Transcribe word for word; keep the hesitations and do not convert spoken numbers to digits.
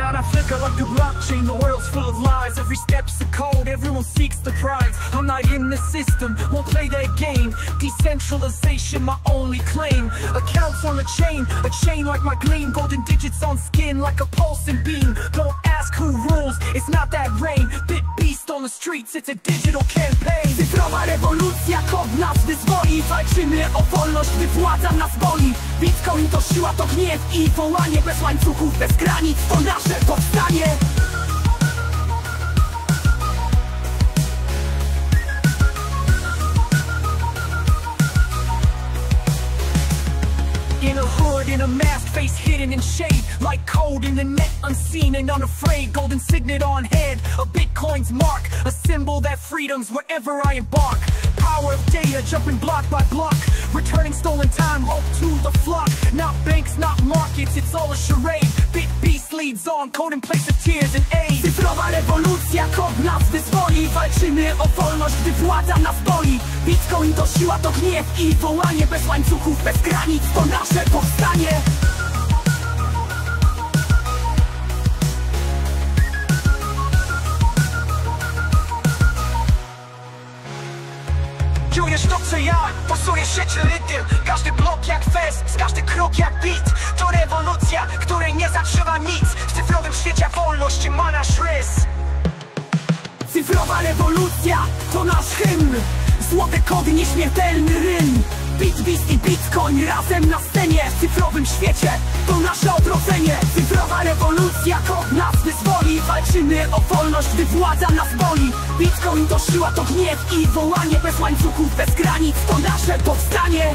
not I flicker like the blockchain. The world's full of lies, every step's a code, everyone seeks the prize. I'm not in the system, won't play that game. Decentralization, my only claim. Accounts on a chain, a chain like my gleam. Golden digits on skin like a pulsing beam. Don't ask who rules, it's not that rain. Bit Beast on the streets, it's a digital campaign. Cyfrowa rewolucja, kod nas wyzwoli. Walczymy o wolność, gdy władza nas boli. Bitcoin to siła, to gniew i wołanie. Bez łańcuchów, bez granic, to nasze powstanie. In a hood, in a mask, face hidden in shade. Like cold in the net, unseen and unafraid. Golden signet on head, a Bitcoin's mark. A symbol that freedom's wherever I embark. Power of data, jumping block by block. Returning stolen time, hope to the flock. Not banks, not markets, it's all a charade. Bit Beast leads on, code in place of tears and aid. Cyfrowa rewolucja, kod nas wyzwoli. Walczymy o wolność, gdy władza nas boli. Bitcoin to siła, to gniew i wołanie. Bez łańcuchów, bez granic, to nasze powstanie. Czujesz to co ja, posuje się czy rytm. Każdy blok jak fest, z każdy krok jak beat. To rewolucja, której nie zatrzyma nic. W cyfrowym świecie wolność ma nasz rys. Cyfrowa rewolucja to nasz hymn. Złote kody, nieśmiertelny rym. Bit Beast i Bitcoin razem na scenie. W cyfrowym świecie to nasze odrodzenie. Cyfrowa rewolucja, kod nas wyzwoli. Walczymy o wolność, gdy władza nas boli. Bitcoin to siła, to gniew i wołanie. Bez łańcuchów, bez granic, to nasze powstanie.